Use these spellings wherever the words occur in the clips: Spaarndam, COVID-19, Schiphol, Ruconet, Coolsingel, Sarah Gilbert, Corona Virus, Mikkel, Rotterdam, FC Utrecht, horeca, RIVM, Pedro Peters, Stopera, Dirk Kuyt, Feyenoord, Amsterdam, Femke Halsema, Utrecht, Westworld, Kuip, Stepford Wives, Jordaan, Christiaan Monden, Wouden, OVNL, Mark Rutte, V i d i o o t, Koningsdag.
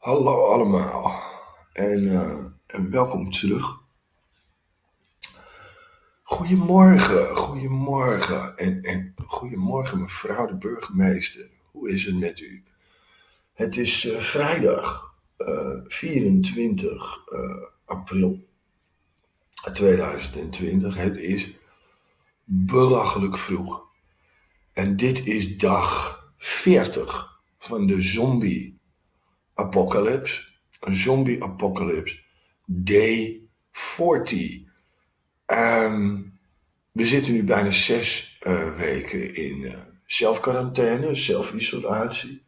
Hallo allemaal en welkom terug. Goedemorgen en goedemorgen mevrouw de burgemeester. Hoe is het met u? Het is vrijdag 24 april 2020. Het is belachelijk vroeg. En dit is dag 40 van de zombie apocalypse, een zombie apocalypse, day 40. We zitten nu bijna 6 weken in zelfquarantaine, zelfisolatie.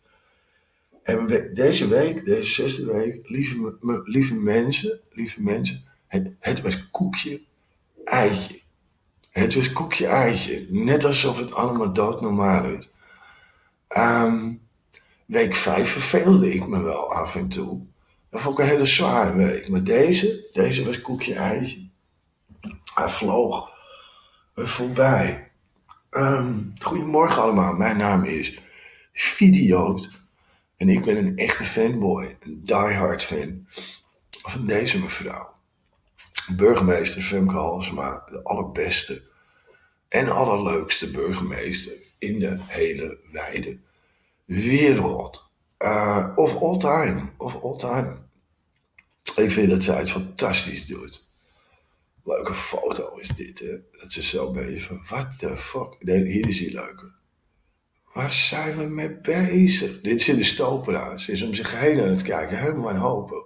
En deze 6e week, lieve mensen, het was koekje, eitje. Het was koekje, eitje. Net alsof het allemaal doodnormaal is. Week 5 verveelde ik me wel af en toe. Dat vond ik een hele zware week. Maar deze was koekje eitje. Hij vloog voorbij. Goedemorgen allemaal, mijn naam is V i d i o o t. En ik ben een echte fanboy, een diehard fan van deze mevrouw. Burgemeester Femke Halsema, de allerbeste en allerleukste burgemeester in de hele wijde wereld. Of all time. Ik vind dat zij het fantastisch doet. Leuke foto is dit, hè. Dat ze zo bezig van, what the fuck. Nee, hier is die leuker. Waar zijn we mee bezig? Dit is in de Stopera. Ze is om zich heen aan het kijken. Helemaal aan hopen.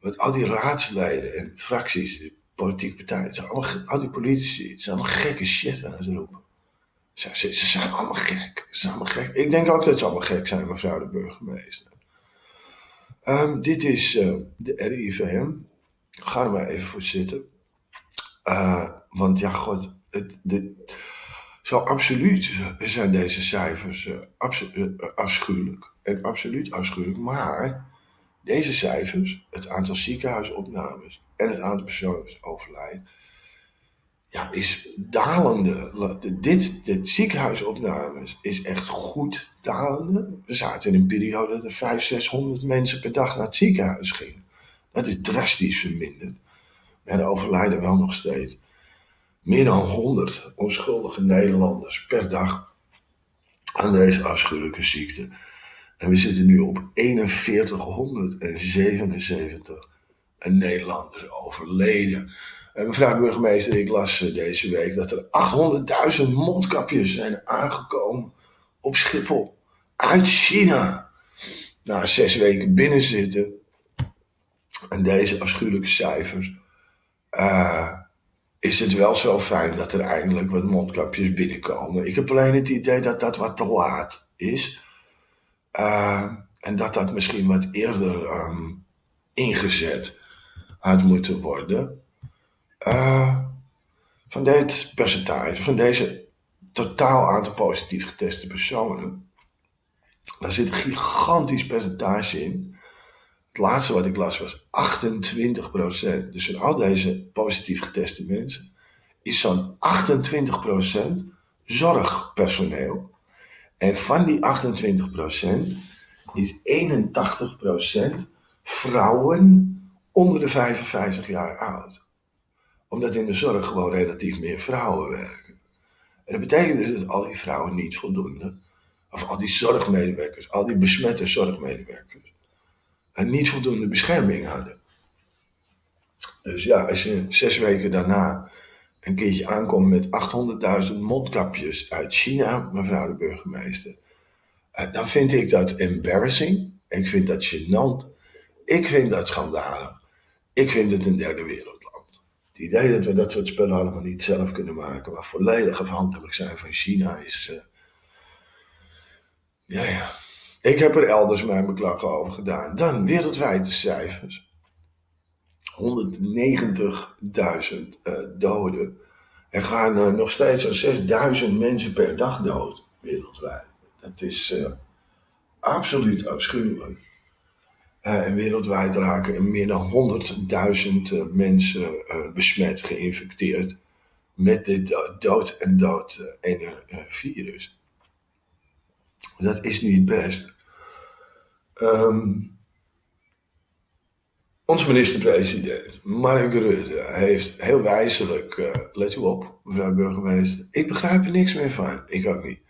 Want al die raadsleden en fracties, politieke partijen, al die politici, ze zijn allemaal gekke shit aan het roepen. Ze zijn allemaal gek. Ik denk ook dat ze allemaal gek zijn, mevrouw de burgemeester. Dit is de RIVM. Ga er maar even voor zitten. Want ja, god. Zo absoluut zijn deze cijfers afschuwelijk. En absoluut afschuwelijk. Maar deze cijfers, het aantal ziekenhuisopnames en het aantal personen dat overlijden, ja, is dalende. Dit ziekenhuisopnames is echt goed dalende. We zaten in een periode dat er 500-600 mensen per dag naar het ziekenhuis gingen. Dat is drastisch verminderd. Maar er overlijden wel nog steeds meer dan 100 onschuldige Nederlanders per dag aan deze afschuwelijke ziekte. En we zitten nu op 4177 Nederlanders overleden. En mevrouw de burgemeester, ik las deze week dat er 800.000 mondkapjes zijn aangekomen op Schiphol uit China. Na 6 weken binnenzitten. En deze afschuwelijke cijfers, is het wel zo fijn dat er eindelijk wat mondkapjes binnenkomen. Ik heb alleen het idee dat dat wat te laat is. En dat dat misschien wat eerder ingezet had moeten worden. Van dit percentage, van deze totaal aantal positief geteste personen, daar zit een gigantisch percentage in. Het laatste wat ik las was 28%. Dus van al deze positief geteste mensen is zo'n 28% zorgpersoneel. En van die 28% is 81% vrouwen onder de 55 jaar oud. Omdat in de zorg gewoon relatief meer vrouwen werken. En dat betekent dus dat al die vrouwen niet voldoende, of al die zorgmedewerkers, al die besmette zorgmedewerkers, en niet voldoende bescherming hadden. Dus ja, als je 6 weken daarna een keertje aankomt met 800.000 mondkapjes uit China, mevrouw de burgemeester, dan vind ik dat embarrassing. Ik vind dat gênant. Ik vind dat schandalig. Ik vind het een derde wereldland. Het idee dat we dat soort spullen allemaal niet zelf kunnen maken, maar volledig afhankelijk zijn van China is... Ik heb er elders mijn beklagen over gedaan. Dan wereldwijde cijfers. 190.000 doden. Er gaan nog steeds zo'n 6.000 mensen per dag dood wereldwijd. Dat is absoluut afschuwelijk. En wereldwijd raken meer dan 100.000 mensen besmet, geïnfecteerd met dit dood enge virus. Dat is niet best. Onze minister-president, Mark Rutte, heeft heel wijselijk... let u op, mevrouw burgemeester. Ik begrijp er niks meer van. Ik ook niet.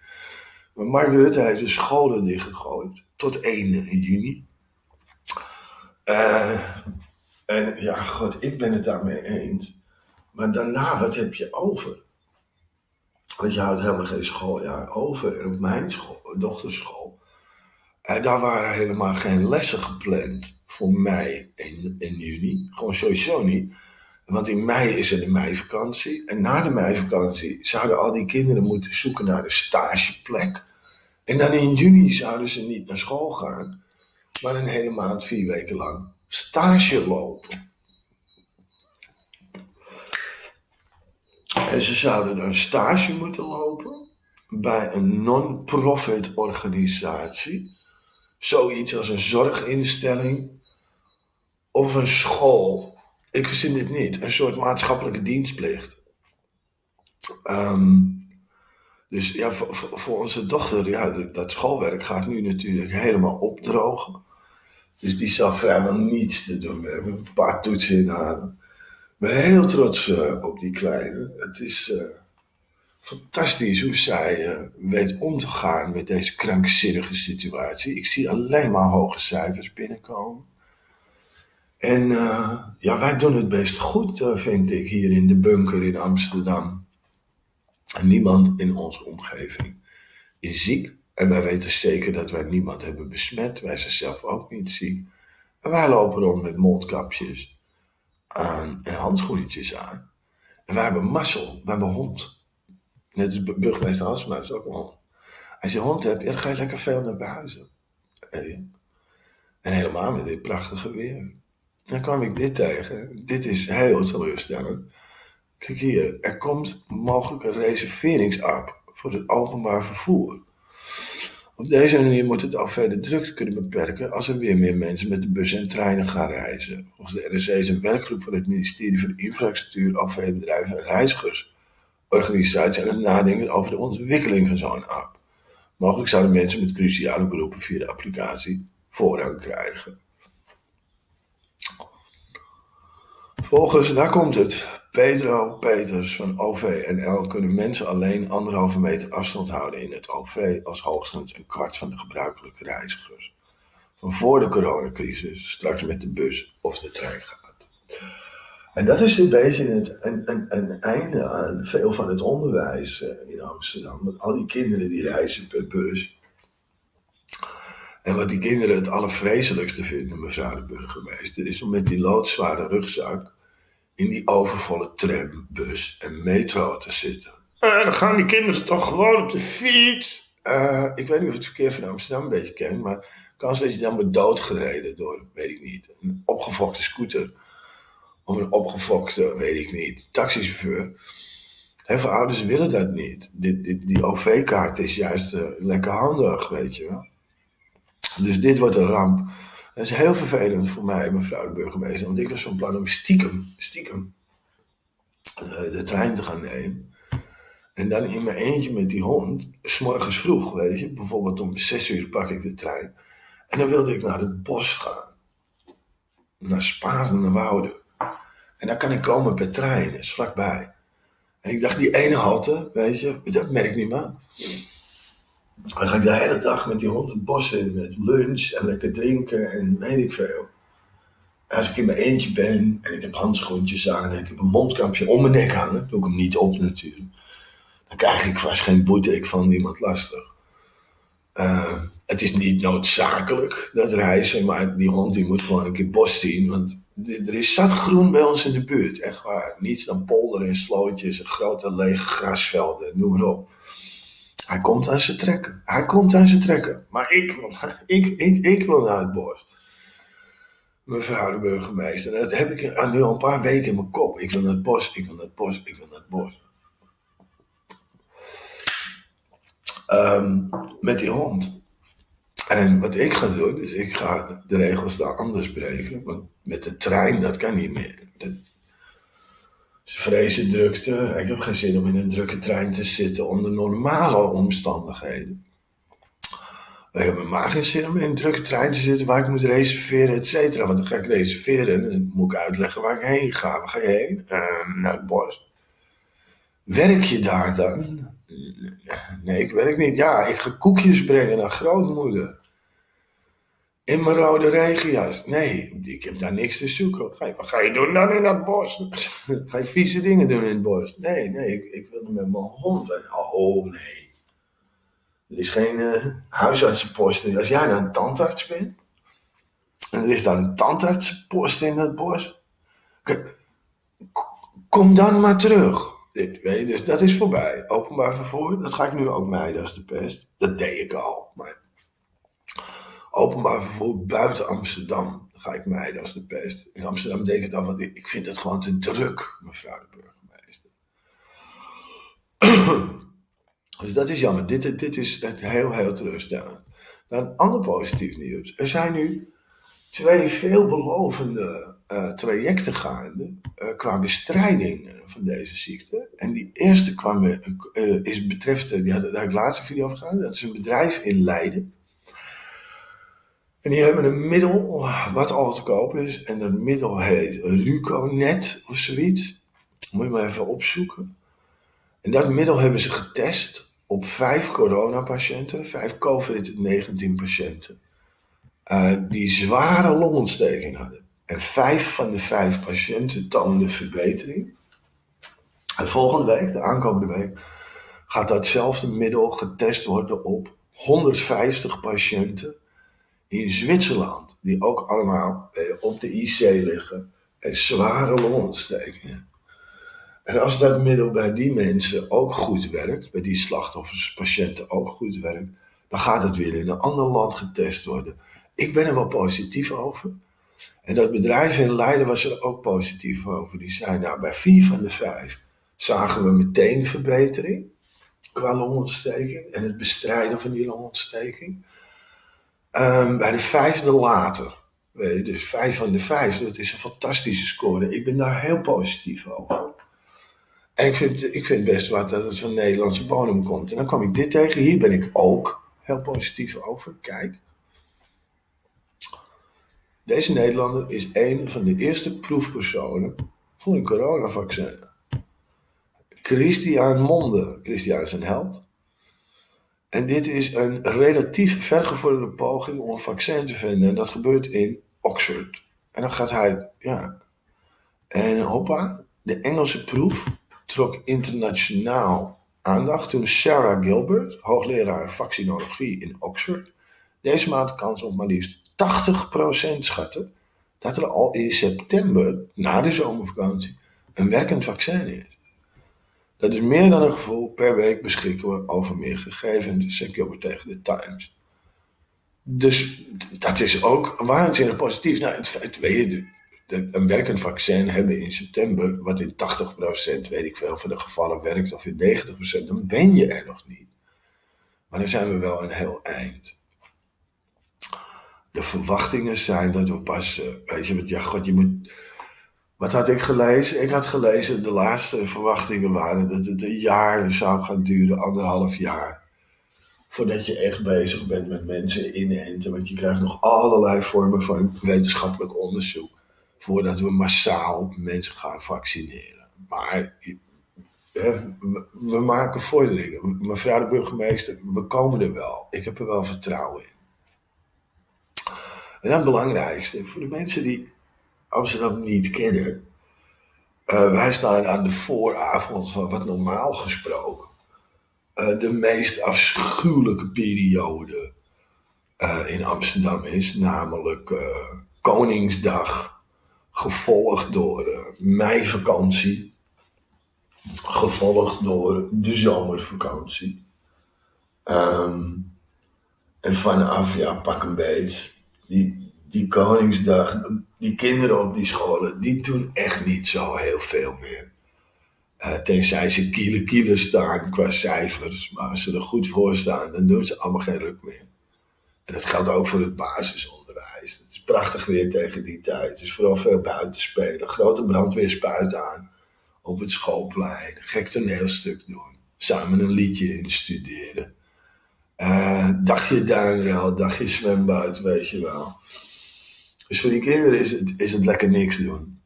Maar Mark Rutte heeft de scholen dichtgegooid. Tot 1 juni. En ja, god, ik ben het daarmee eens. Maar daarna, wat heb je over? Want je houdt helemaal geen schooljaar over. En op mijn school, dochterschool... daar waren helemaal geen lessen gepland voor mei en juni. Gewoon sowieso niet. Want in mei is er de meivakantie. En na de meivakantie zouden al die kinderen moeten zoeken naar een stageplek. En dan in juni zouden ze niet naar school gaan. Maar een hele maand, 4 weken lang stage lopen. En ze zouden dan stage moeten lopen bij een non-profit organisatie. Zoiets als een zorginstelling of een school. Ik verzin dit niet. Een soort maatschappelijke dienstplicht. Dus ja, voor onze dochter, ja, dat schoolwerk gaat nu natuurlijk helemaal opdrogen. Dus die zal vrijwel niets te doen hebben. Een paar toetsen in haar. Ik ben heel trots op die kleine. Het is fantastisch hoe zij weet om te gaan met deze krankzinnige situatie. Ik zie alleen maar hoge cijfers binnenkomen. En ja, wij doen het best goed, vind ik, hier in de bunker in Amsterdam. En niemand in onze omgeving is ziek. En wij weten zeker dat wij niemand hebben besmet. Wij zijn zelf ook niet ziek. En wij lopen rond met mondkapjes aan en handschoentjes aan. En wij hebben mazzel, wij hebben hond. Net als burgemeester Halsema is ook een hond. Als je een hond hebt, ja, dan ga je lekker veel naar buiten. Hey. En helemaal met dit prachtige weer. Dan kwam ik dit tegen. Dit is heel teleurstellend. Kijk hier, er komt mogelijk een reserveringsapp voor het openbaar vervoer. Op deze manier moet het al verder drukte kunnen beperken als er weer meer mensen met de bus en treinen gaan reizen. Volgens de RSC is een werkgroep van het ministerie van Infrastructuur, OV-bedrijven en reizigersorganisatie aan het nadenken over de ontwikkeling van zo'n app. Mogelijk zouden mensen met cruciale beroepen via de applicatie voorrang krijgen. Volgens, daar komt het, Pedro Peters van OVNL kunnen mensen alleen 1,5 meter afstand houden in het OV als hoogstens 1/4 van de gebruikelijke reizigers. Van voor de coronacrisis straks met de bus of de trein gaat. En dat is een beetje een einde aan veel van het onderwijs in Amsterdam. Want al die kinderen die reizen per bus. En wat die kinderen het allervreselijkste vinden, mevrouw de burgemeester, is om met die loodzware rugzak in die overvolle tram, bus en metro te zitten. Dan gaan die kinderen toch gewoon op de fiets? Ik weet niet of het verkeer van Amsterdam een beetje kent, maar de kans dat je dan wordt doodgereden door, weet ik niet, een opgefokte scooter of een opgefokte, weet ik niet, taxichauffeur. Heel veel ouders willen dat niet. Die OV-kaart is juist lekker handig, weet je wel. Dus dit wordt een ramp. Dat is heel vervelend voor mij, mevrouw de burgemeester. Want ik was van plan om stiekem de trein te gaan nemen. En dan in mijn eentje met die hond, 's morgens vroeg, weet je. Bijvoorbeeld om 6 uur pak ik de trein. En dan wilde ik naar het bos gaan. Naar Spaarndam, naar Wouden. En daar kan ik komen per trein, dat is vlakbij. En ik dacht, die ene halte, weet je, dat merk ik niet meer. Dan ga ik de hele dag met die hond het bos in, met lunch en lekker drinken en weet ik veel. En als ik in mijn eentje ben en ik heb handschoentjes aan en ik heb een mondkapje om mijn nek hangen, doe ik hem niet op natuurlijk. Dan krijg ik vast geen boete, ik val niemand lastig. Het is niet noodzakelijk dat reizen, maar die hond die moet gewoon een keer het bos zien. Want er is zat groen bij ons in de buurt, echt waar. Niets dan polderen en slootjes en grote lege grasvelden, noem maar op. Hij komt aan zijn trekken. Maar ik wil naar het bos. Mevrouw de burgemeester. Dat heb ik nu al een paar weken in mijn kop. Ik wil naar het bos. Met die hond. En wat ik ga doen, is ik ga de regels daar anders breken. Want met de trein, dat kan niet meer. Ze vrezen drukte. Ik heb geen zin om in een drukke trein te zitten onder normale omstandigheden. We hebben maar geen zin om in een drukke trein te zitten waar ik moet reserveren, et cetera. Want dan ga ik reserveren en dan moet ik uitleggen waar ik heen ga. Waar ga je heen? Naar het bos. Werk je daar dan? Nee, ik werk niet. Ja, ik ga koekjes brengen naar grootmoeder. In mijn rode regenjas. Nee, ik heb daar niks te zoeken. Wat ga je doen dan in dat bos? Ga je vieze dingen doen in het bos? Nee, ik wil met mijn hond. Oh, nee. Er is geen huisartsenpost. Als jij dan een tandarts bent. En er is dan een tandartsenpost in dat bos. Kom dan maar terug. Dus dat is voorbij. Openbaar vervoer, dat ga ik nu ook mijden als de pest. Dat deed ik al. Maar openbaar vervoer buiten Amsterdam ga ik mijden als de pest. In Amsterdam deed ik het al, want ik vind het gewoon te druk, mevrouw de burgemeester. Dus dat is jammer. Dit is het heel, heel teleurstellend. Dan ander positief nieuws. Er zijn nu 2 veelbelovende trajecten gaande qua bestrijding van deze ziekte. En die eerste daar heb ik laatst een video over gedaan. Dat is een bedrijf in Leiden. En die hebben een middel wat al te koop is. En dat middel heet Ruconet of zoiets. Moet je maar even opzoeken. En dat middel hebben ze getest op 5 coronapatiënten, 5 COVID-19 patiënten. Die zware longontsteking hadden. En 5 van de 5 patiënten toonden verbetering. En volgende week, de aankomende week, gaat datzelfde middel getest worden op 150 patiënten in Zwitserland. Die ook allemaal op de IC liggen en zware longontstekingen. En als dat middel bij die mensen ook goed werkt, bij die slachtoffers, patiënten ook goed werkt, dan gaat het weer in een ander land getest worden. Ik ben er wel positief over. En dat bedrijf in Leiden was er ook positief over. Die zei, nou, bij 4 van de 5 zagen we meteen verbetering qua longontsteking en het bestrijden van die longontsteking. Bij de 5e later. Dus 5 van de 5, dat is een fantastische score. Ik ben daar heel positief over. En ik vind best wat dat het van Nederlandse bodem komt. En dan kwam ik dit tegen. Hier ben ik ook heel positief over. Kijk. Deze Nederlander is een van de eerste proefpersonen voor een coronavaccin. Christiaan Monden. Christiaan is een held. En dit is een relatief vergevorderde poging om een vaccin te vinden. En dat gebeurt in Oxford. En dan gaat hij, ja. En hoppa, de Engelse proef trok internationaal aandacht toen Sarah Gilbert, hoogleraar vaccinologie in Oxford, deze maand kans op maar liefst 80% schatten dat er al in september, na de zomervakantie, een werkend vaccin is. Dat is meer dan een gevoel. Per week beschikken we over meer gegevens, zeg ik ook tegen de Times. Dus dat is ook waanzinnig positief. Nou, het feit, weet je, een werkend vaccin hebben in september, wat in 80% weet ik veel van de gevallen werkt, of in 90%, dan ben je er nog niet. Maar dan zijn we wel een heel eind. De verwachtingen zijn dat we pas, weet je, met, ja, god, je moet. Wat had ik gelezen? Ik had gelezen, de laatste verwachtingen waren dat het een jaar zou gaan duren, 1,5 jaar. Voordat je echt bezig bent met mensen inenten, want je krijgt nog allerlei vormen van wetenschappelijk onderzoek. Voordat we massaal mensen gaan vaccineren. Maar we maken vorderingen. Mevrouw de burgemeester, we komen er wel. Ik heb er wel vertrouwen in. En dan het belangrijkste. Voor de mensen die Amsterdam niet kennen. Wij staan aan de vooravond van wat normaal gesproken. De meest afschuwelijke periode in Amsterdam is. Namelijk Koningsdag. Gevolgd door meivakantie. Gevolgd door de zomervakantie. En vanaf, ja, pak een beet. Die Koningsdag, die kinderen op die scholen, die doen echt niet zo heel veel meer. Tenzij ze kielen staan qua cijfers. Maar als ze er goed voor staan, dan doen ze allemaal geen ruk meer. En dat geldt ook voor het basisonderwijs. Het is prachtig weer tegen die tijd. Het is vooral veel buitenspelen. Grote brandweerspuit aan op het schoolplein. Gek toneelstuk doen. Samen een liedje instuderen. Dagje duinruil, dagje zwembuiten, weet je wel. Dus voor die kinderen is het lekker niks doen.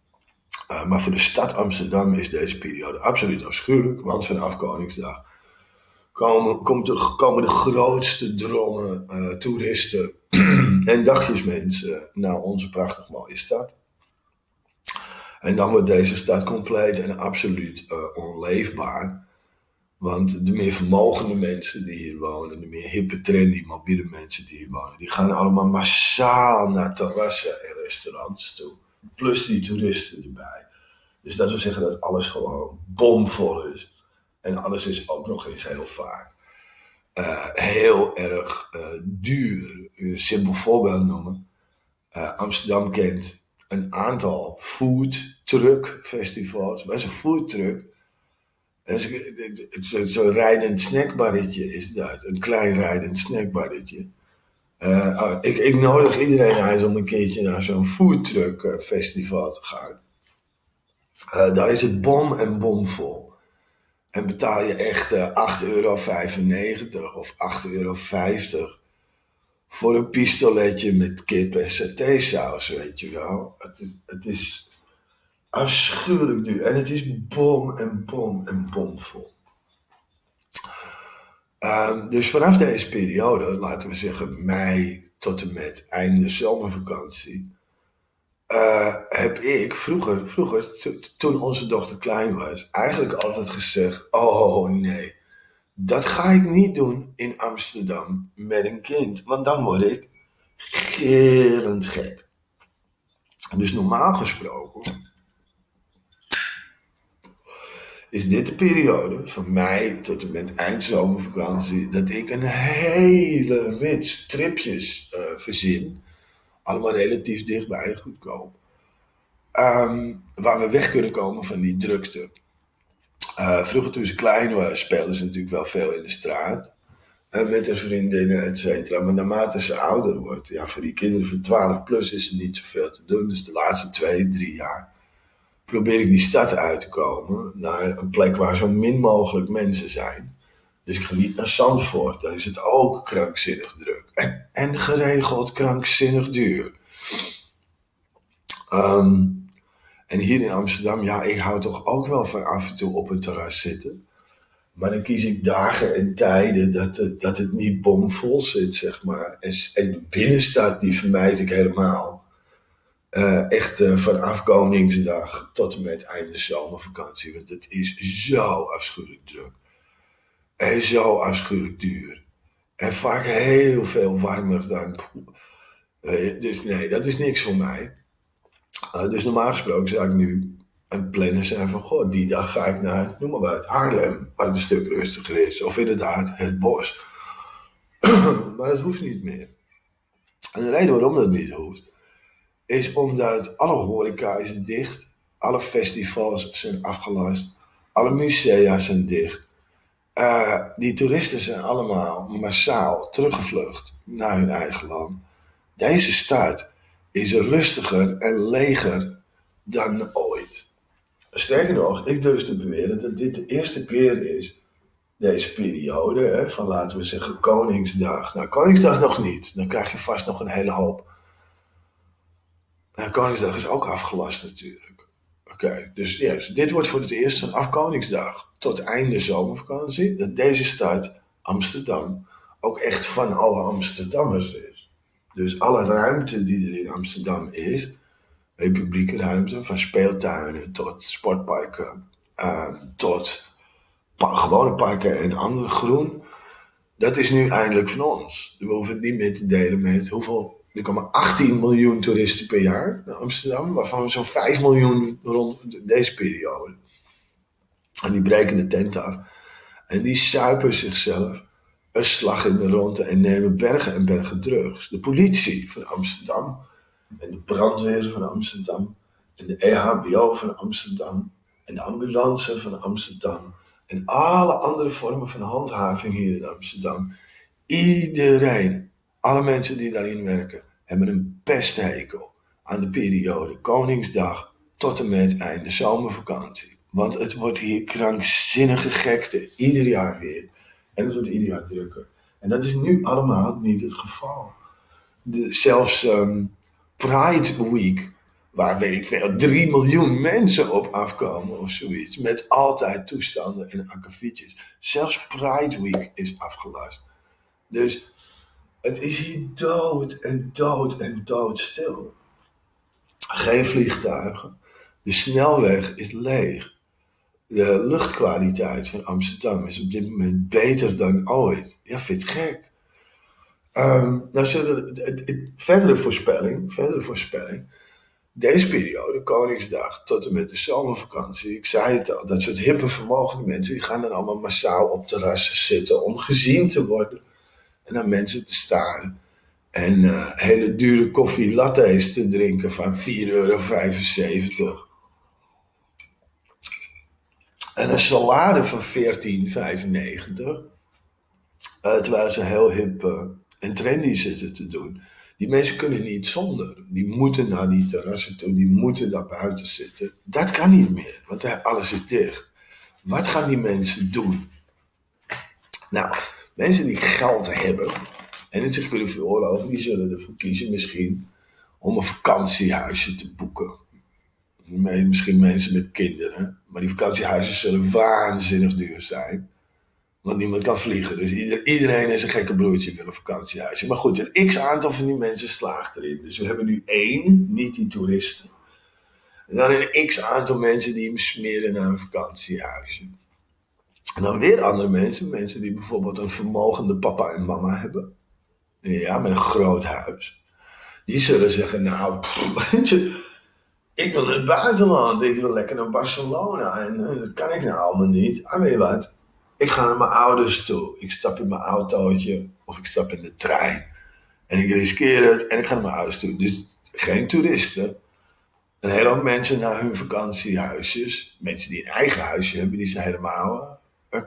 Maar voor de stad Amsterdam is deze periode absoluut afschuwelijk. Want vanaf Koningsdag komen de grootste drongen toeristen en dagjesmensen naar onze prachtig mooie stad. En dan wordt deze stad compleet en absoluut onleefbaar. Want de meer vermogende mensen die hier wonen, de meer hippe trendy, mobiele mensen die hier wonen, die gaan allemaal massaal naar terrassen en restaurants toe. Plus die toeristen erbij. Dus dat wil zeggen dat alles gewoon bomvol is. En alles is ook nog eens heel vaak heel erg duur. Een simpel voorbeeld noemen. Amsterdam kent een aantal foodtruck festivals. Wat is een foodtruck? Zo'n rijdend snackbarretje is dat. Een klein rijdend snackbarretje. Ik nodig iedereen uit om een keertje naar zo'n foodtruck festival te gaan. Daar is het bom en bomvol. En betaal je echt €8,95 of €8,50 voor een pistoletje met kip en satésaus, weet je wel. Het is afschuwelijk duur. En het is bom en bom en bomvol. Dus vanaf deze periode, laten we zeggen mei tot en met einde zomervakantie, heb ik vroeger toen onze dochter klein was, eigenlijk altijd gezegd, oh nee, dat ga ik niet doen in Amsterdam met een kind, want dan word ik gillend gek. Dus normaal gesproken is dit de periode, van mei tot en met eind zomervakantie, dat ik een hele rits tripjes verzin. Allemaal relatief dichtbij en goedkoop. Waar we weg kunnen komen van die drukte. Vroeger toen ze klein waren, speelden ze natuurlijk wel veel in de straat. Met hun vriendinnen, et cetera. Maar naarmate ze ouder wordt, ja, voor die kinderen van 12 plus is er niet zoveel te doen. Dus de laatste 2-3 jaar probeer ik die stad uit te komen naar een plek waar zo min mogelijk mensen zijn. Dus ik ga niet naar Zandvoort, daar is het ook krankzinnig druk. En geregeld krankzinnig duur. En hier in Amsterdam, ja, ik hou toch ook wel van af en toe op een terras zitten. Maar dan kies ik dagen en tijden dat het niet bomvol zit, zeg maar. En de binnenstad, die vermijd ik helemaal. Echt vanaf Koningsdag tot en met einde zomervakantie. Want het is zo afschuwelijk druk. En zo afschuwelijk duur. En vaak heel veel warmer dan. Dus nee, dat is niks voor mij. Dus normaal gesproken zou ik nu een plannen zijn van, goh, die dag ga ik naar, noem maar wat, Haarlem. Waar het een stuk rustiger is. Of inderdaad, het bos. Maar dat hoeft niet meer. En de reden waarom dat niet hoeft is omdat alle horeca is dicht, alle festivals zijn afgelast, alle musea zijn dicht. Die toeristen zijn allemaal massaal teruggevlucht naar hun eigen land. Deze stad is rustiger en leger dan ooit. Sterker nog, ik durf te beweren dat dit de eerste keer is, deze periode, hè, van laten we zeggen Koningsdag. Nou, Koningsdag nog niet, dan krijg je vast nog een hele hoop. Koningsdag is ook afgelast natuurlijk. Oké, dus yes, dit wordt voor het eerst vanaf Koningsdag tot einde zomervakantie dat deze stad Amsterdam ook echt van alle Amsterdammers is. Dus alle ruimte die er in Amsterdam is, publieke ruimte, van speeltuinen tot sportparken, tot gewone parken en andere groen, dat is nu eindelijk van ons. We hoeven het niet meer te delen met hoeveel. Er komen 18 miljoen toeristen per jaar naar Amsterdam, waarvan zo'n 5 miljoen rond deze periode. En die breken de tent af. En die suipen zichzelf een slag in de ronde en nemen bergen en bergen drugs. De politie van Amsterdam en de brandweer van Amsterdam en de EHBO van Amsterdam en de ambulance van Amsterdam en alle andere vormen van handhaving hier in Amsterdam. Iedereen. Alle mensen die daarin werken hebben een pesthekel aan de periode Koningsdag tot en met einde zomervakantie. Want het wordt hier krankzinnige gekte, ieder jaar weer. En het wordt ieder jaar drukker. En dat is nu allemaal niet het geval. Zelfs Pride Week, waar weet ik veel, 3 miljoen mensen op afkomen of zoiets. Met altijd toestanden en akkefietjes. Zelfs Pride Week is afgelast. Dus het is hier dood en dood en doodstil. Geen vliegtuigen. De snelweg is leeg. De luchtkwaliteit van Amsterdam is op dit moment beter dan ooit. Ja, vind ik gek. Verdere voorspelling. Deze periode, Koningsdag tot en met de zomervakantie. Ik zei het al, dat soort hippe vermogende mensen, die gaan dan allemaal massaal op terrassen zitten om gezien te worden. En naar mensen te staren. En hele dure koffie lattes te drinken van €4,75. En een salade van €14,95. Terwijl ze heel hip en trendy zitten te doen. Die mensen kunnen niet zonder. Die moeten naar die terrassen toe. Die moeten daar buiten zitten. Dat kan niet meer. Want alles is dicht. Wat gaan die mensen doen? Nou, mensen die geld hebben en het zich kunnen veroorloven, die zullen ervoor kiezen misschien om een vakantiehuisje te boeken. Misschien mensen met kinderen. Maar die vakantiehuizen zullen waanzinnig duur zijn. Want niemand kan vliegen. Dus iedereen is een gekke broertje wil een vakantiehuisje. Maar goed, een x-aantal van die mensen slaagt erin. Dus we hebben nu 1, niet die toeristen. En dan een x-aantal mensen die hem smeren naar een vakantiehuisje. En dan weer andere mensen. Mensen die bijvoorbeeld een vermogende papa en mama hebben. Ja, met een groot huis. Die zullen zeggen, nou, weet je, ik wil naar het buitenland. Ik wil lekker naar Barcelona. En dat kan ik nou allemaal niet. Ah, weet je wat? Ik ga naar mijn ouders toe. Ik stap in mijn autootje. Of ik stap in de trein. En ik riskeer het. En ik ga naar mijn ouders toe. Dus geen toeristen. Een hele hoop mensen naar hun vakantiehuisjes. Mensen die een eigen huisje hebben. Die zijn helemaal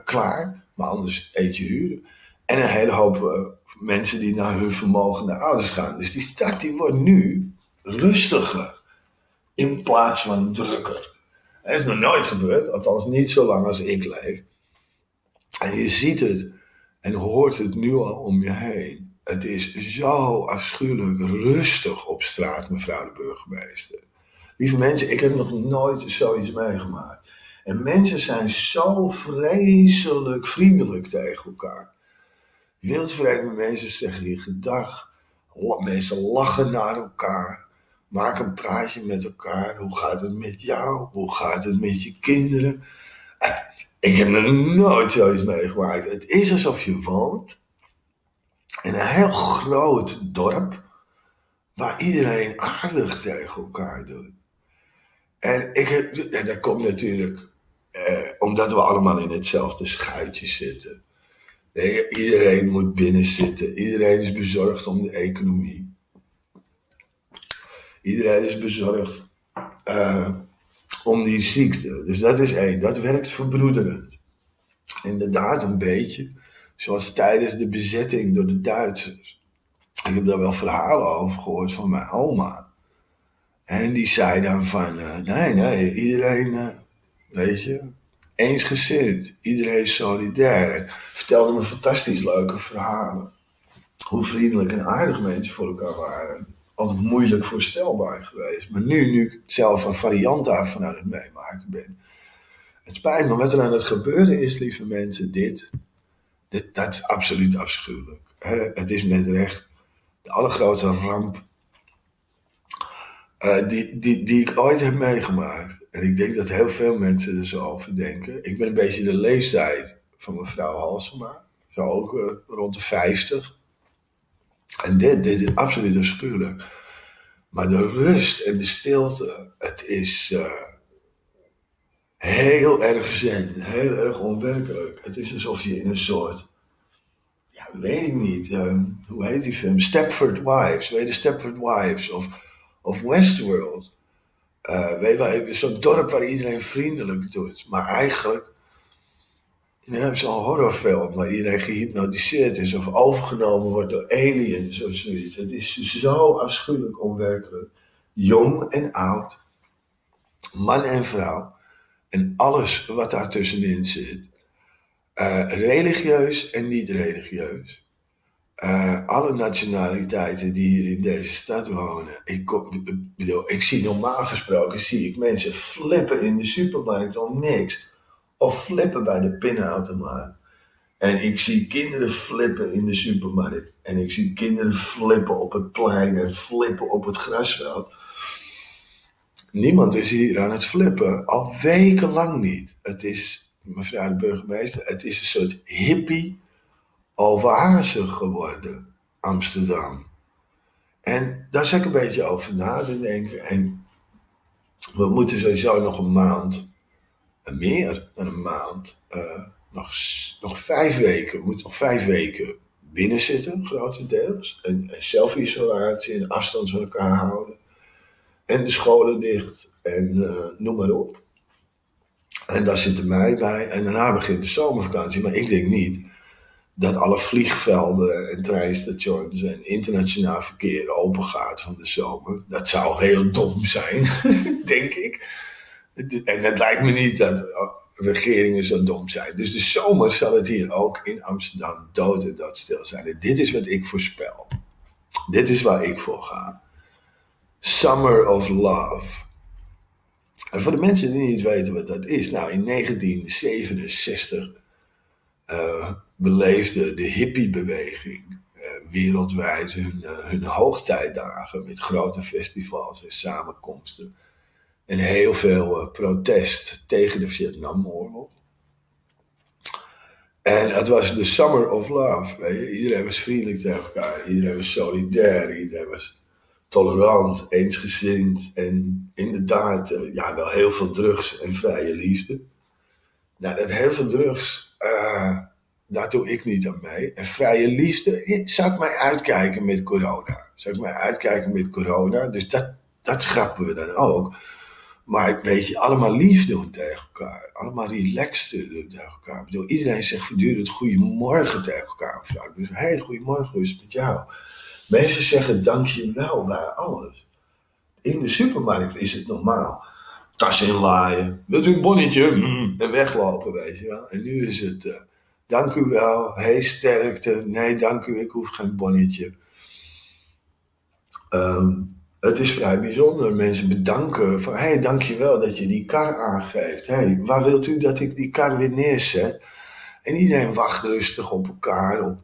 klaar. Maar anders eentje huren. En een hele hoop mensen die naar hun vermogende ouders gaan. Dus die stad die wordt nu rustiger. In plaats van drukker. Dat is nog nooit gebeurd. Althans niet zo lang als ik leef. En je ziet het. En hoort het nu al om je heen. Het is zo afschuwelijk rustig op straat, mevrouw de burgemeester. Lieve mensen, ik heb nog nooit zoiets meegemaakt. En mensen zijn zo vreselijk vriendelijk tegen elkaar. Wildvreemde mensen zeggen je gedag. Mensen lachen naar elkaar. Maak een praatje met elkaar. Hoe gaat het met jou? Hoe gaat het met je kinderen? Ik heb nog nooit zoiets meegemaakt. Het is alsof je woont in een heel groot dorp waar iedereen aardig tegen elkaar doet. En dat komt natuurlijk omdat we allemaal in hetzelfde schuitje zitten. Nee, iedereen moet binnen zitten. Iedereen is bezorgd om de economie. Iedereen is bezorgd om die ziekte. Dus dat is 1. Dat werkt verbroederend. Inderdaad een beetje. Zoals tijdens de bezetting door de Duitsers. Ik heb daar wel verhalen over gehoord van mijn oma. En die zei dan van, nee, iedereen, weet je, eensgezind. Iedereen is solidair. En vertelde me fantastisch leuke verhalen. Hoe vriendelijk en aardig mensen voor elkaar waren. Altijd moeilijk voorstelbaar geweest. Maar nu ik zelf een variant daarvan aan het meemaken ben. Het spijt me, wat er aan het gebeuren is, lieve mensen, dit dat is absoluut afschuwelijk. Het is met recht de allergrootste ramp die ik ooit heb meegemaakt. En ik denk dat heel veel mensen er zo over denken. Ik ben een beetje de leeftijd van mevrouw Halsema. Zo ook rond de 50. En dit is absoluut afschuwelijk. Maar de rust en de stilte, het is heel erg zen, heel erg onwerkelijk. Het is alsof je in een soort, ja, weet ik niet, hoe heet die film? Stepford Wives, weet je, Stepford Wives of Westworld. Weet je, zo'n dorp waar iedereen vriendelijk doet, maar eigenlijk. Ja, zo'n horrorfilm waar iedereen gehypnotiseerd is of overgenomen wordt door aliens of zoiets. Het is zo afschuwelijk onwerkelijk. Jong en oud, man en vrouw en alles wat daar tussenin zit. Religieus en niet religieus. alle nationaliteiten die hier in deze stad wonen. Ik zie normaal gesproken mensen flippen in de supermarkt om niks. Of flippen bij de pinautomaat. En ik zie kinderen flippen in de supermarkt. En ik zie kinderen flippen op het plein en flippen op het grasveld. Niemand is hier aan het flippen. Al wekenlang niet. Het is, mevrouw de burgemeester, het is een soort hippie overhazen geworden, Amsterdam. En daar zat ik een beetje over na te denken. En we moeten sowieso nog een maand, meer dan een maand, nog 5 weken. We moeten nog 5 weken binnen zitten, grotendeels. En zelfisolatie en afstand van elkaar houden. En de scholen dicht. En noem maar op. En daar zitten mij bij. En daarna begint de zomervakantie. Maar ik denk niet dat alle vliegvelden en treinstations en internationaal verkeer open gaat van de zomer. Dat zou heel dom zijn, denk ik. En het lijkt me niet dat regeringen zo dom zijn. Dus de zomer zal het hier ook in Amsterdam dood en doodstil zijn. En dit is wat ik voorspel. Dit is waar ik voor ga. Summer of Love. En voor de mensen die niet weten wat dat is. Nou, in 1967 beleefde de hippiebeweging wereldwijd hun hoogtijdagen met grote festivals en samenkomsten. En heel veel protest tegen de Vietnamoorlog. En het was de Summer of Love. Weet je? Iedereen was vriendelijk tegen elkaar. Iedereen was solidair. Iedereen was tolerant, eensgezind. En inderdaad, wel heel veel drugs en vrije liefde. Nou, dat heel veel drugs, daar doe ik niet aan mee. En vrije liefde, zou ik mij uitkijken met corona. Dus dat schrappen we dan ook. Maar weet je, allemaal lief doen tegen elkaar. Allemaal relaxed doen tegen elkaar. Ik bedoel, iedereen zegt voortdurend goedemorgen tegen elkaar. Mevrouw. Dus, hey, goedemorgen, hoe is het met jou? Mensen zeggen dankjewel bij alles. In de supermarkt is het normaal. Tas inlaaien. Wilt u een bonnetje? En weglopen, weet je wel. En nu is het, dank u wel. Hey, sterkte. Nee, dank u, ik hoef geen bonnetje. Het is vrij bijzonder. Mensen bedanken van, hey, dankjewel dat je die kar aangeeft. Hey, waar wilt u dat ik die kar weer neerzet? En iedereen wacht rustig op elkaar op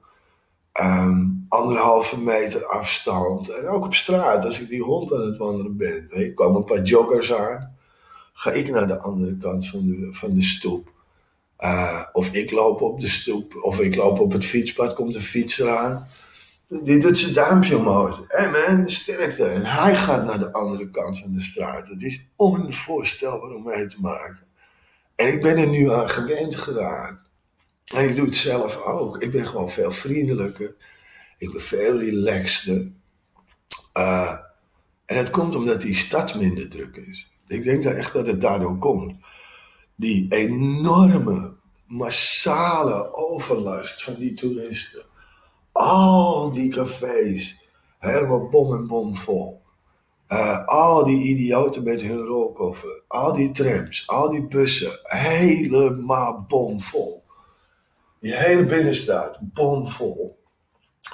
1,5 meter afstand. En ook op straat, als ik die hond aan het wandelen ben. Ik kwam een paar joggers aan. Ga ik naar de andere kant van de stoep. Of ik loop op de stoep. Of ik loop op het fietspad, komt een fietser aan. Die doet zijn duimpje omhoog. Hé man, sterkte. En hij gaat naar de andere kant van de straat. Dat is onvoorstelbaar om mee te maken. En ik ben er nu aan gewend geraakt. En ik doe het zelf ook. Ik ben gewoon veel vriendelijker. Ik ben veel relaxter. En dat komt omdat die stad minder druk is. Ik denk dat echt dat het daardoor komt. Die enorme, massale overlast van die toeristen. Al die cafés, helemaal bom en bom vol. Al die idioten met hun rolkoffer. Al die trams, al die bussen, helemaal bomvol. Die hele binnenstad, bomvol.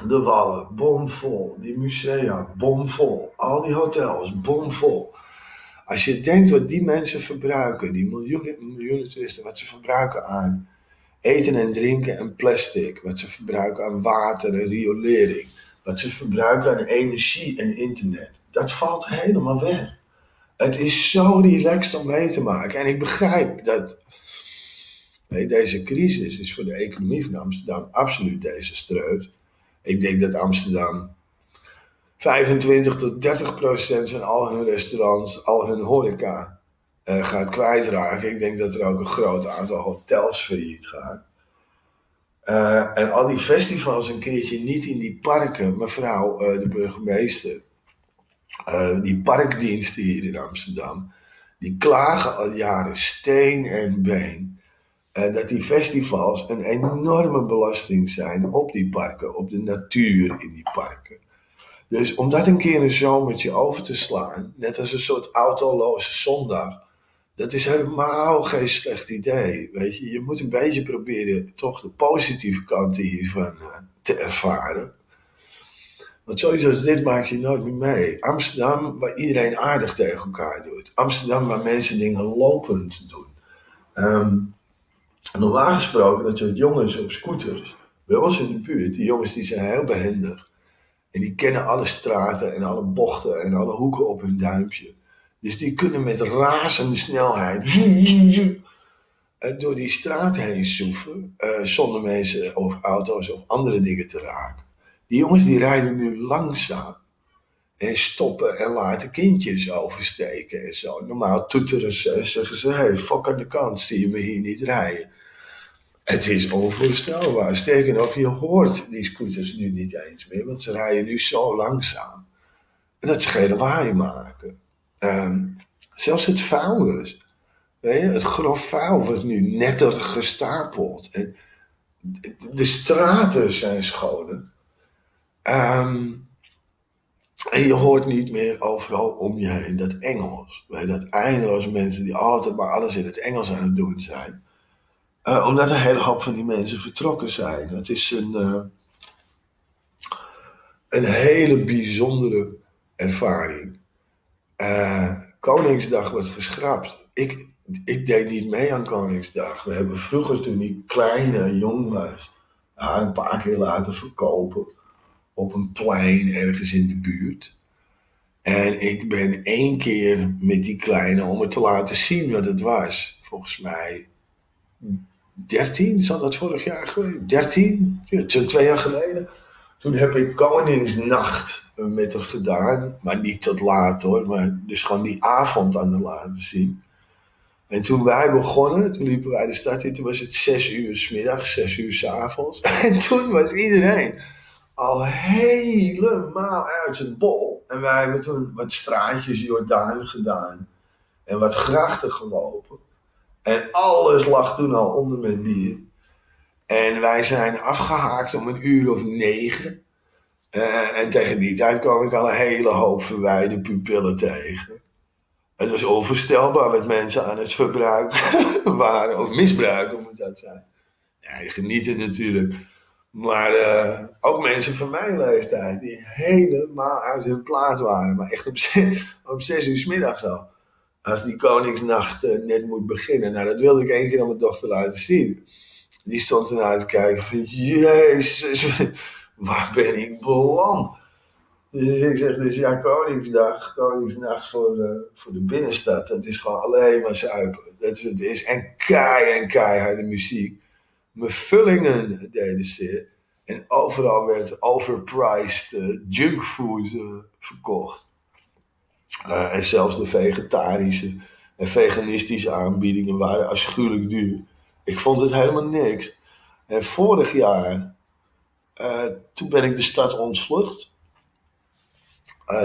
De wallen, bomvol. Die musea, bomvol. Al die hotels, bomvol. Als je denkt wat die mensen verbruiken, die miljoenen toeristen, wat ze verbruiken aan eten en drinken en plastic. Wat ze verbruiken aan water en riolering. Wat ze verbruiken aan energie en internet. Dat valt helemaal weg. Het is zo relaxed om mee te maken. En ik begrijp dat deze crisis is voor de economie van Amsterdam absoluut desastreus. Ik denk dat Amsterdam 25% tot 30% van al hun restaurants, al hun horeca gaat kwijtraken. Ik denk dat er ook een groot aantal hotels failliet gaan. En al die festivals een keertje niet in die parken. Mevrouw de burgemeester. Die parkdiensten hier in Amsterdam. Die klagen al jaren steen en been. Dat die festivals een enorme belasting zijn op die parken. Op de natuur in die parken. Dus om dat een keer een zomertje over te slaan. Net als een soort autoloze zondag. Dat is helemaal geen slecht idee, weet je. Je moet een beetje proberen toch de positieve kanten hiervan te ervaren. Want zoiets als dit maak je nooit meer mee. Amsterdam, waar iedereen aardig tegen elkaar doet. Amsterdam, waar mensen dingen lopend doen. Normaal gesproken, dat soort jongens op scooters. Bij ons in de buurt, die jongens die zijn heel behendig. En die kennen alle straten en alle bochten en alle hoeken op hun duimpje. Dus die kunnen met razende snelheid door die straat heen soeven. Zonder mensen of auto's of andere dingen te raken. Die jongens die rijden nu langzaam. En stoppen en laten kindjes oversteken en zo. Normaal toeteren ze, zeggen ze, hey, fuck aan de kant, zie je me hier niet rijden. Het is onvoorstelbaar. Sterker nog, je hoort die scooters nu niet eens meer, want ze rijden nu zo langzaam. En dat is geen lawaai maken. Zelfs het vuil dus. Weet je, het grof vuil wordt nu netter gestapeld. En de straten zijn schoner. En je hoort niet meer overal om je heen dat Engels. Weet dat eindeloos mensen die altijd maar alles in het Engels aan het doen zijn. Omdat een hele hoop van die mensen vertrokken zijn. Het is een hele bijzondere ervaring. Koningsdag wordt geschrapt. Ik deed niet mee aan Koningsdag. We hebben vroeger, toen ik klein en jong was, haar een paar keer laten verkopen. Op een plein ergens in de buurt. En ik ben 1 keer met die kleine om het te laten zien wat het was. Volgens mij 13, zal dat vorig jaar geweest? 13? Ja, het zijn 2 jaar geleden. Toen heb ik Koningsnacht met haar gedaan. Maar niet tot laat hoor. Maar dus gewoon die avond aan haar laten zien. En toen wij begonnen, toen liepen wij de stad in. Toen was het 6 uur 's middags, 6 uur 's avonds. En toen was iedereen al helemaal uit het bol. En wij hebben toen wat straatjes Jordaan gedaan. En wat grachten gelopen. En alles lag toen al onder met bier. En wij zijn afgehaakt om 9:00. En tegen die tijd kwam ik al een hele hoop verwijde pupillen tegen. Het was onvoorstelbaar wat mensen aan het verbruiken waren. Of misbruiken moet dat zijn. Ja, je geniet er natuurlijk. Maar ook mensen van mijn leeftijd die helemaal uit hun plaat waren. Maar echt om 6 uur 's middags al. Als die Koningsnacht net moet beginnen. Nou, dat wilde ik 1 keer aan mijn dochter laten zien. Die stond ernaar te kijken van, jezus, waar ben ik beland? Dus ik zeg, dus ja, Koningsnacht voor de binnenstad. Dat is gewoon alleen maar zuipen. Dat is wat het is. En keiharde muziek. Mijn vullingen deden ze. En overal werd overpriced junkfood verkocht. En zelfs de vegetarische en veganistische aanbiedingen waren afschuwelijk duur. Ik vond het helemaal niks. En vorig jaar, toen ben ik de stad ontvlucht.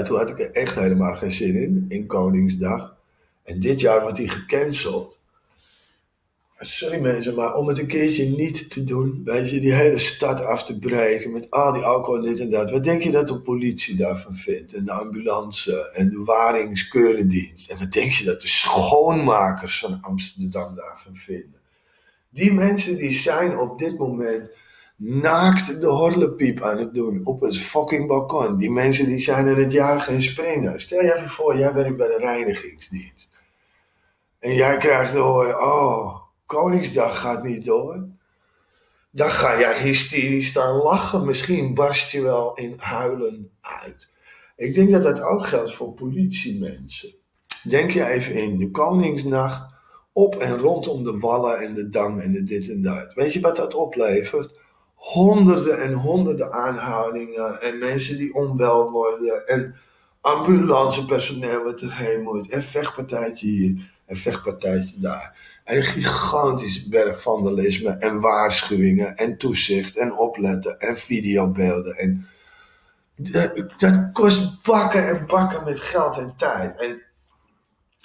Toen had ik er echt helemaal geen zin in Koningsdag. En dit jaar wordt die gecanceld. Sorry mensen, maar om het een keertje niet te doen, weet je, die hele stad af te breken met al die alcohol en dit en dat. Wat denk je dat de politie daarvan vindt? En de ambulance en de waringskeurendienst. En wat denk je dat de schoonmakers van Amsterdam daarvan vinden? Die mensen die zijn op dit moment naakt de horlepiep aan het doen op het fucking balkon. Die mensen die zijn in het jagen en springen. Stel je even voor, jij werkt bij de reinigingsdienst. En jij krijgt te horen, oh, Koningsdag gaat niet door. Dan ga jij hysterisch staan lachen. Misschien barst je wel in huilen uit. Ik denk dat dat ook geldt voor politiemensen. Denk je even in de Koningsnacht op en rondom de wallen en de dam en de dit en dat. Weet je wat dat oplevert? Honderden en honderden aanhoudingen en mensen die onwel worden en ambulancepersoneel wat erheen moet en vechtpartijtje hier. Een vechtpartijtje daar. En een gigantische berg vandalisme. En waarschuwingen. En toezicht. En opletten. En videobeelden. En dat kost bakken en bakken met geld en tijd. En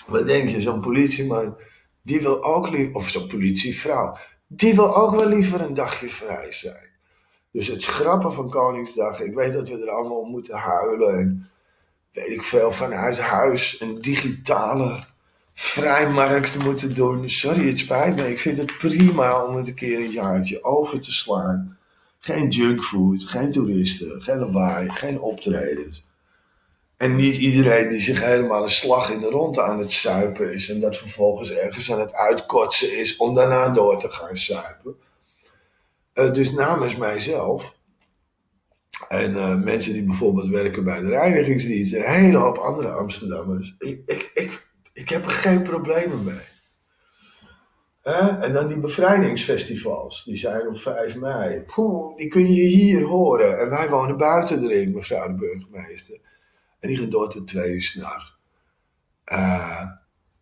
wat denk je? Zo'n politieman. Die wil ook liever. Of zo'n politievrouw. Die wil ook wel liever een dagje vrij zijn. Dus het schrappen van Koningsdag. Ik weet dat we er allemaal om moeten huilen. En weet ik veel. Vanuit huis. Een digitale vrijmarkt moeten doen. Sorry, het spijt me. Ik vind het prima om het een keer een jaartje over te slaan. Geen junkfood, geen toeristen, geen lawaai, geen optredens. En niet iedereen die zich helemaal een slag in de ronde aan het zuipen is en dat vervolgens ergens aan het uitkotsen is om daarna door te gaan zuipen. Dus namens mijzelf en mensen die bijvoorbeeld werken bij de reinigingsdienst en een hele hoop andere Amsterdammers, ik heb er geen problemen mee. En dan die bevrijdingsfestivals, die zijn op 5 mei. Poeh, die kun je hier horen. En wij wonen buiten de ring, mevrouw de burgemeester. En die gaan door tot 2 uur 's nachts.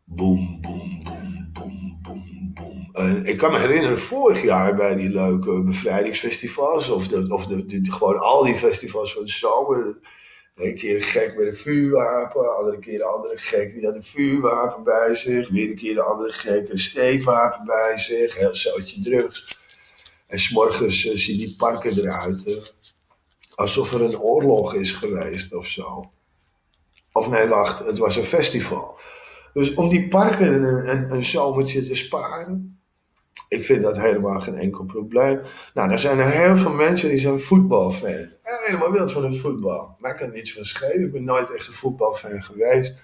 Boom, boom, boom, boom, boom, boom. Ik kan me herinneren, vorig jaar bij die leuke bevrijdingsfestivals, of gewoon al die festivals van de zomer. Een keer een gek met een vuurwapen, andere keer een andere gek die had een vuurwapen bij zich. Weer een keer een andere gek een steekwapen bij zich, heel zootje drugs. En 's morgens zien die parken eruit, alsof er een oorlog is geweest of zo. Of nee, wacht, het was een festival. Dus om die parken een zomertje te sparen, ik vind dat helemaal geen enkel probleem. Nou, dan zijn er heel veel mensen die zijn voetbalfan. Helemaal wild van het voetbal. Mij kan niets van schelen. Ik ben nooit echt een voetbalfan geweest.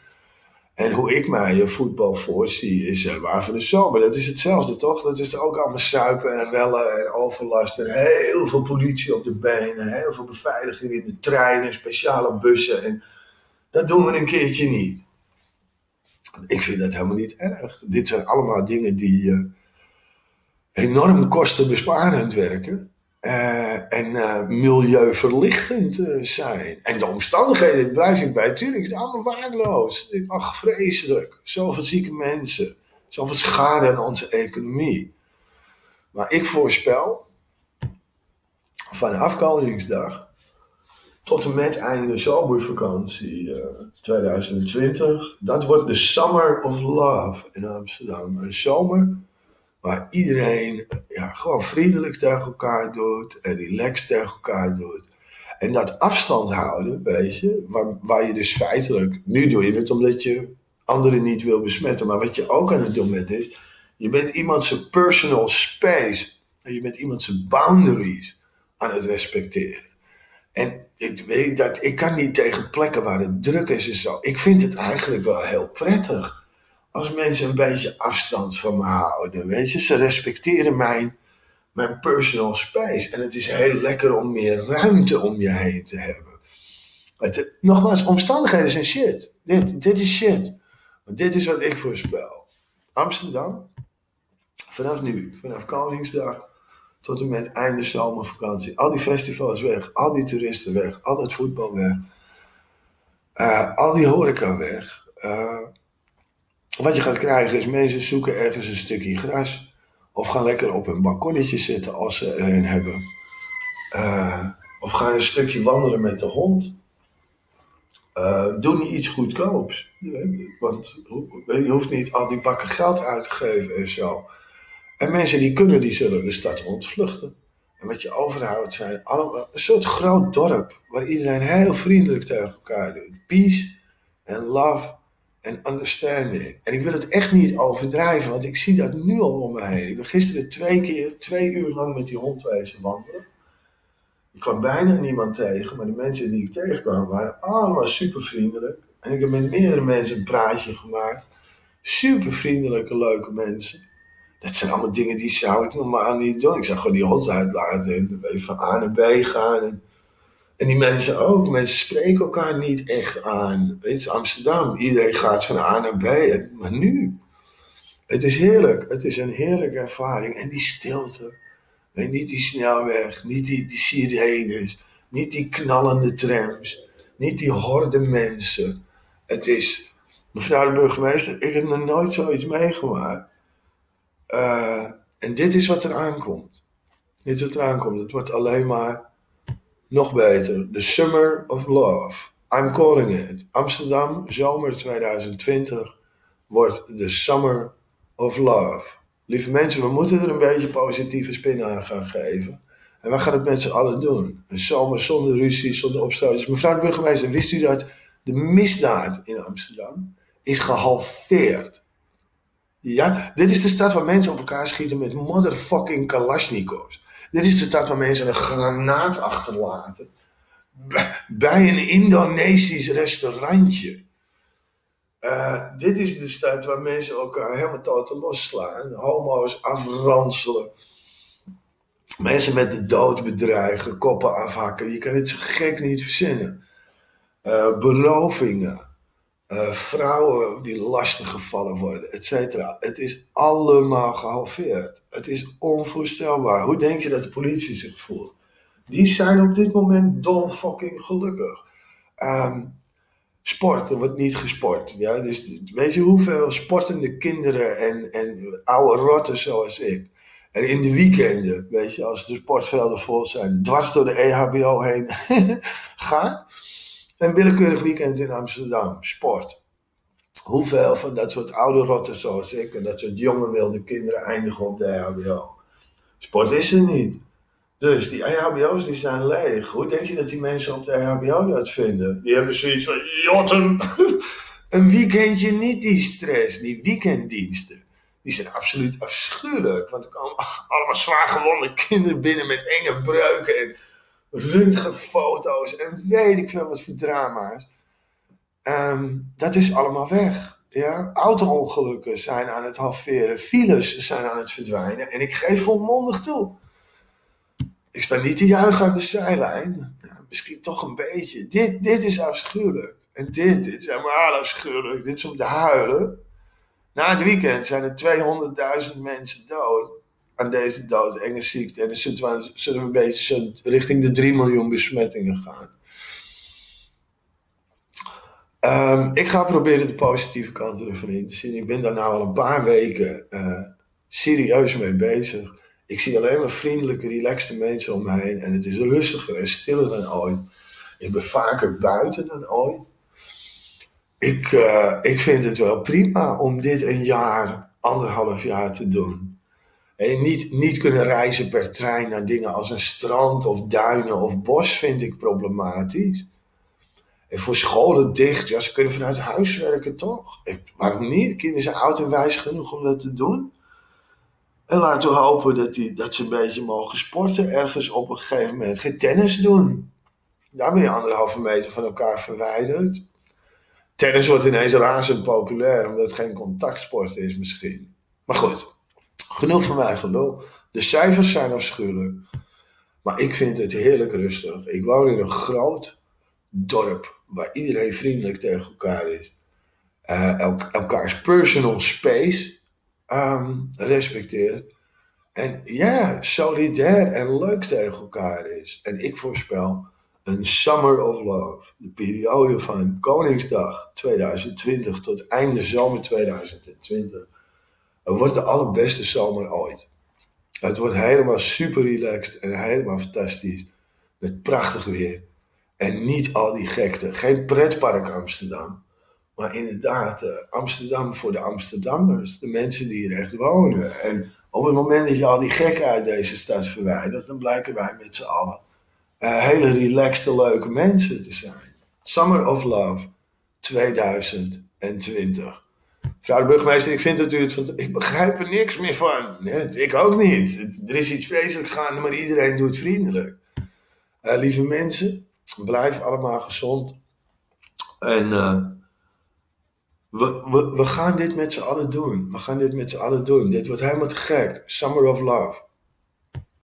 En hoe ik mij voetbal voorzie is waar voor de zomer. Dat is hetzelfde, toch? Dat is ook allemaal suipen en rellen en overlast. En heel veel politie op de benen. Heel veel beveiliging in de treinen, speciale bussen. En dat doen we een keertje niet. Ik vind dat helemaal niet erg. Dit zijn allemaal dingen die enorm kostenbesparend werken en milieuverlichtend zijn. En de omstandigheden, blijf ik bij, tuurlijk, het is allemaal waardeloos. Ach, vreselijk. Zoveel zieke mensen. Zoveel schade aan onze economie. Maar ik voorspel vanaf Koningsdag tot en met einde zomervakantie 2020. Dat wordt de Summer of Love in Amsterdam. Een zomer waar iedereen gewoon vriendelijk tegen elkaar doet en relaxed tegen elkaar doet. En dat afstand houden, weet je, waar je dus feitelijk, nu doe je het omdat je anderen niet wil besmetten. Maar wat je ook aan het doen bent is, je bent iemand zijn personal space en je bent iemand zijn boundaries aan het respecteren. En ik weet dat, ik kan niet tegen plekken waar het druk is en zo. Ik vind het eigenlijk wel heel prettig. Als mensen een beetje afstand van me houden, weet je. Ze respecteren mijn personal space. En het is heel lekker om meer ruimte om je heen te hebben. Nogmaals, omstandigheden zijn shit. Dit is shit. Maar dit is wat ik voorspel. Amsterdam, vanaf nu, vanaf Koningsdag tot en met einde zomervakantie. Al die festivals weg, al die toeristen weg, al dat voetbal weg. Al die horeca weg. Wat je gaat krijgen is, mensen zoeken ergens een stukje gras. Of gaan lekker op een balkonnetje zitten als ze er een hebben. Of gaan een stukje wandelen met de hond. Doe iets goedkoops. Want je hoeft niet al die bakken geld uit te geven en zo. En mensen die kunnen, die zullen de stad ontvluchten. En wat je overhoudt zijn allemaal een soort groot dorp. Waar iedereen heel vriendelijk tegen elkaar doet. Peace en love. En understanding. En ik wil het echt niet overdrijven, want ik zie dat nu al om me heen. Ik ben gisteren 2 uur lang met die hond wezen wandelen. Ik kwam bijna niemand tegen, maar de mensen die ik tegenkwam waren allemaal super vriendelijk. En ik heb met meerdere mensen een praatje gemaakt. Super vriendelijke, leuke mensen. Dat zijn allemaal dingen die zou ik normaal niet doen. Ik zou gewoon die hond uitlaten en even van A naar B gaan. En die mensen ook. Mensen spreken elkaar niet echt aan. Weet je, Amsterdam. Iedereen gaat van A naar B. Maar nu. Het is heerlijk. Het is een heerlijke ervaring. En die stilte. En niet die snelweg. Niet die sirenes. Niet die knallende trams. Niet die horde mensen. Het is... Mevrouw de burgemeester, ik heb nog nooit zoiets meegemaakt. En dit is wat er aankomt. Dit is wat er aankomt. Het wordt alleen maar... Nog beter, The Summer of Love. I'm calling it. Amsterdam, zomer 2020, wordt The Summer of Love. Lieve mensen, we moeten er een beetje positieve spin aan gaan geven. En wij gaan het met z'n allen doen. Een zomer zonder ruzie, zonder opstootjes. Mevrouw de burgemeester, wist u dat de misdaad in Amsterdam is gehalveerd? Ja, dit is de stad waar mensen op elkaar schieten met motherfucking kalasjnikovs. Dit is de stad waar mensen een granaat achterlaten. Bij een Indonesisch restaurantje. Dit is de stad waar mensen elkaar helemaal tot losslaan. Homo's afranselen. Mensen met de dood bedreigen. Koppen afhakken. Je kan het zo gek niet verzinnen. Berovingen. Vrouwen die lastiggevallen worden, et cetera. Het is allemaal gehalveerd. Het is onvoorstelbaar. Hoe denk je dat de politie zich voelt? Die zijn op dit moment dol fucking gelukkig. Sport, er wordt niet gesport. Ja? Dus weet je hoeveel sportende kinderen en oude rotten zoals ik. En in de weekenden, weet je, als de sportvelden vol zijn, dwars door de EHBO heen gaan. Een willekeurig weekend in Amsterdam, sport. Hoeveel van dat soort oude rotten zoals ik en dat soort jonge wilde kinderen eindigen op de EHBO? Sport is er niet. Dus die EHBO's die zijn leeg. Hoe denk je dat die mensen op de EHBO dat vinden? Die hebben zoiets van, jotten. Een weekendje niet die stress, die weekenddiensten. Die zijn absoluut afschuwelijk. Want er komen allemaal zwaargewonde kinderen binnen met enge breuken en röntgenfoto's en weet ik veel wat voor drama's. Dat is allemaal weg. Ja? Auto-ongelukken zijn aan het halveren. Files zijn aan het verdwijnen. En ik geef volmondig toe. Ik sta niet te juichen aan de zijlijn. Nou, misschien toch een beetje. Dit is afschuwelijk. En dit is helemaal afschuwelijk. Dit is om te huilen. Na het weekend zijn er 200.000 mensen dood. Aan deze dood, enge ziekte. En dan zullen we een beetje richting de 3 miljoen besmettingen gaan. Ik ga proberen de positieve kant ervan in te zien. Ik ben daar nou al een paar weken serieus mee bezig. Ik zie alleen maar vriendelijke, relaxte mensen om me heen. En het is rustiger en stiller dan ooit. Ik ben vaker buiten dan ooit. Ik vind het wel prima om dit een jaar, 1,5 jaar te doen. En niet kunnen reizen per trein naar dingen als een strand of duinen of bos vind ik problematisch. En voor scholen dicht, ja, ze kunnen vanuit huis werken toch? Waarom niet? Kinderen zijn oud en wijs genoeg om dat te doen. En laten we hopen dat ze een beetje mogen sporten ergens op een gegeven moment. Geen tennis doen. Daar ben je 1,5 meter van elkaar verwijderd. Tennis wordt ineens razend populair omdat het geen contactsport is misschien. Maar goed. Genoeg van mij gelul. De cijfers zijn afschuwelijk. Maar ik vind het heerlijk rustig. Ik woon in een groot dorp. Waar iedereen vriendelijk tegen elkaar is. Elkaars personal space respecteert. En ja, solidair en leuk tegen elkaar is. En ik voorspel een Summer of Love. De periode van Koningsdag 2020 tot einde zomer 2020. Het wordt de allerbeste zomer ooit. Het wordt helemaal super relaxed en helemaal fantastisch. Met prachtig weer. En niet al die gekte. Geen pretpark Amsterdam. Maar inderdaad Amsterdam voor de Amsterdammers. De mensen die hier echt wonen. En op het moment dat je al die gekken uit deze stad verwijdert. Dan blijken wij met z'n allen hele relaxte leuke mensen te zijn. Summer of Love 2020. Mevrouw de burgemeester, ik vind dat u het... Ik begrijp er niks meer van. Nee, ik ook niet. Er is iets vreselijks gaande, maar iedereen doet vriendelijk. Lieve mensen, blijf allemaal gezond. En we gaan dit met z'n allen doen. Dit wordt helemaal te gek. Summer of Love.